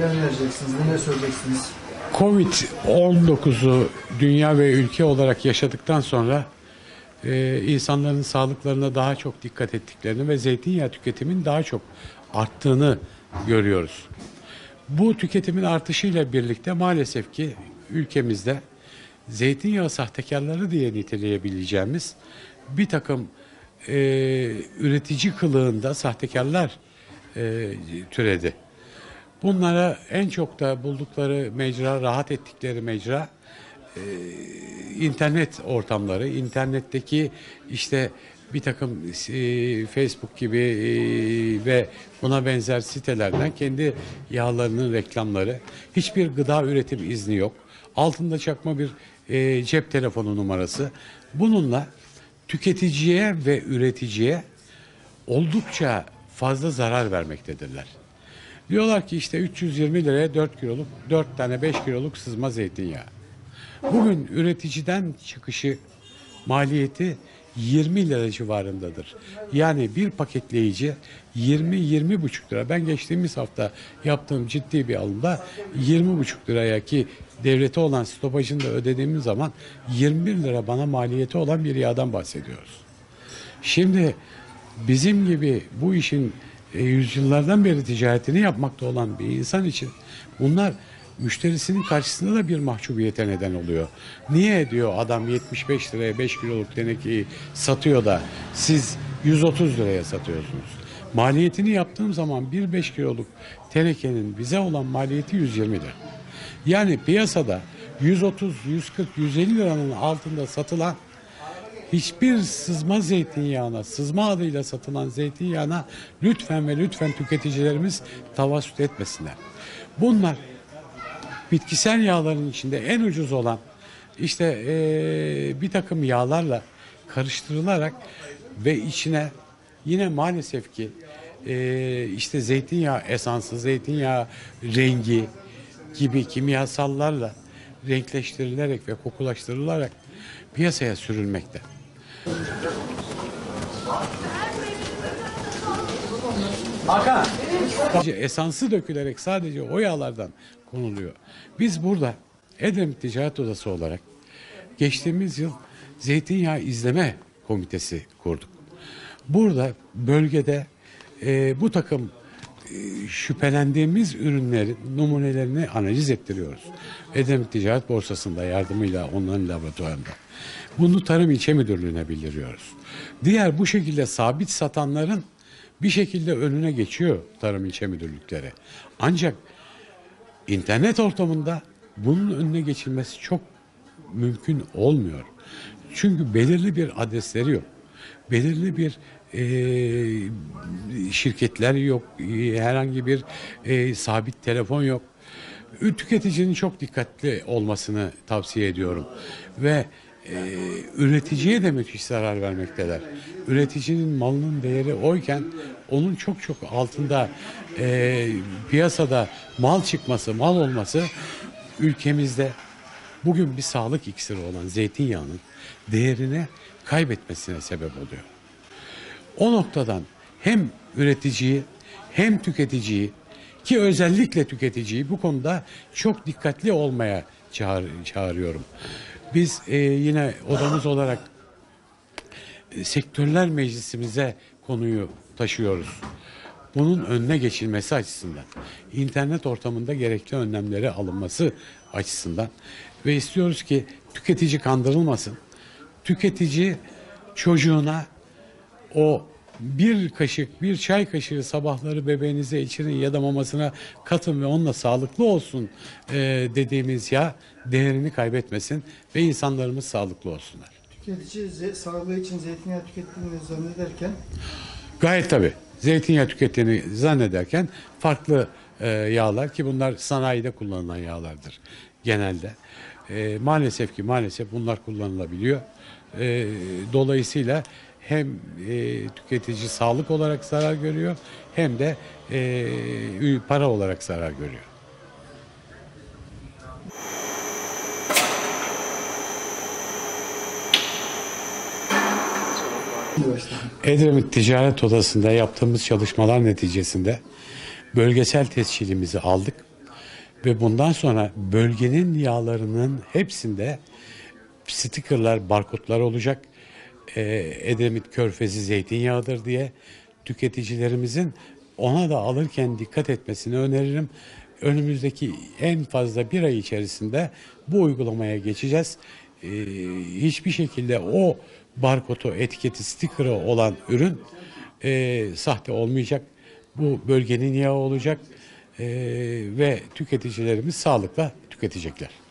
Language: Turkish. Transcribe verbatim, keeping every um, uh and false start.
neler vereceksiniz, neler söyleyeceksiniz? Covid on dokuzu dünya ve ülke olarak yaşadıktan sonra e, insanların sağlıklarına daha çok dikkat ettiklerini ve zeytinyağı tüketimin daha çok arttığını görüyoruz. Bu tüketimin artışıyla birlikte maalesef ki ülkemizde zeytinyağı sahtekarları diye niteleyebileceğimiz bir takım e, üretici kılığında sahtekarlar e, türedi. Bunlara en çok da buldukları mecra, rahat ettikleri mecra e, internet ortamları, internetteki işte bir takım e, Facebook gibi e, ve buna benzer sitelerden kendi yağlarının reklamları, hiçbir gıda üretim izni yok. Altında çakma bir e, cep telefonu numarası. Bununla tüketiciye ve üreticiye oldukça fazla zarar vermektedirler. Diyorlar ki işte üç yüz yirmi liraya dört kiloluk, dört tane beş kiloluk sızma zeytinyağı. Bugün üreticiden çıkışı maliyeti yirmi lira civarındadır. Yani bir paketleyici yirmi yirmi buçuk lira. Ben geçtiğimiz hafta yaptığım ciddi bir alımda yirmi buçuk liraya ki devlete olan stopajını da ödediğimiz zaman yirmi bir lira bana maliyeti olan bir yağdan bahsediyoruz. Şimdi bizim gibi bu işin e, yüzyıllardan beri ticaretini yapmakta olan bir insan için bunlar müşterisinin karşısında da bir mahcubiyete neden oluyor. Niye diyor adam yetmiş beş liraya beş kiloluk tenekeyi satıyor da siz yüz otuz liraya satıyorsunuz? Maliyetini yaptığım zaman bir beş kiloluk tenekenin bize olan maliyeti yüz yirmi lira. Yani piyasada yüz otuz, yüz kırk, yüz elli liranın altında satılan hiçbir sızma zeytinyağına, sızma adıyla satılan zeytinyağına lütfen ve lütfen tüketicilerimiz tavasüt etmesinler. Bunlar bitkisel yağların içinde en ucuz olan işte ee, bir takım yağlarla karıştırılarak ve içine yine maalesef ki ee, işte zeytinyağı esansı, zeytinyağı rengi gibi kimyasallarla renkleştirilerek ve kokulaştırılarak piyasaya sürülmekte. Hakan. Sadece esansı dökülerek sadece o yağlardan konuluyor. Biz burada Edremit Ticaret Odası olarak geçtiğimiz yıl Zeytinyağı İzleme Komitesi kurduk. Burada bölgede e, bu takım şüphelendiğimiz ürünlerin numunelerini analiz ettiriyoruz. Edremit Ticaret Borsası'nda yardımıyla onların laboratuvarında. Bunu Tarım İlçe Müdürlüğü'ne bildiriyoruz. Diğer bu şekilde sabit satanların bir şekilde önüne geçiyor Tarım İlçe Müdürlükleri. Ancak internet ortamında bunun önüne geçilmesi çok mümkün olmuyor. Çünkü belirli bir adresleri yok. Belirli bir E, şirketler yok, herhangi bir e, sabit telefon yok. Tüketicinin çok dikkatli olmasını tavsiye ediyorum. Ve e, üreticiye de müthiş zarar vermekteler. Üreticinin malının değeri oyken onun çok çok altında e, piyasada mal çıkması, mal olması ülkemizde bugün bir sağlık iksiri olan zeytinyağının değerini kaybetmesine sebep oluyor. O noktadan hem üreticiyi hem tüketiciyi ki özellikle tüketiciyi bu konuda çok dikkatli olmaya çağır, çağırıyorum. Biz e, yine odamız olarak e, sektörler meclisimize konuyu taşıyoruz. Bunun önüne geçilmesi açısından, internet ortamında gerekli önlemleri alınması açısından ve istiyoruz ki tüketici kandırılmasın. Tüketici çocuğuna o bir kaşık, bir çay kaşığı sabahları bebeğinize içirin ya da mamasına katın ve onunla sağlıklı olsun e, dediğimiz yağ değerini kaybetmesin ve insanlarımız sağlıklı olsunlar. Tüketici sağlığı için zeytinyağı tükettiğini zannederken? Gayet tabii. Zeytinyağı tükettiğini zannederken farklı e, yağlar ki bunlar sanayide kullanılan yağlardır genelde. E, maalesef ki maalesef bunlar kullanılabiliyor. E, dolayısıyla hem e, tüketici sağlık olarak zarar görüyor hem de e, para olarak zarar görüyor. Edremit Ticaret Odası'nda yaptığımız çalışmalar neticesinde bölgesel tescilimizi aldık. Ve bundan sonra bölgenin yağlarının hepsinde stikerler, barkodlar olacak. Ee, Edremit körfezi zeytinyağıdır diye tüketicilerimizin ona da alırken dikkat etmesini öneririm. Önümüzdeki en fazla bir ay içerisinde bu uygulamaya geçeceğiz. Ee, hiçbir şekilde o barkodu, etiketi, stikeri olan ürün e, sahte olmayacak. Bu bölgenin yağı olacak. Ee, ve tüketicilerimiz sağlıkla tüketecekler.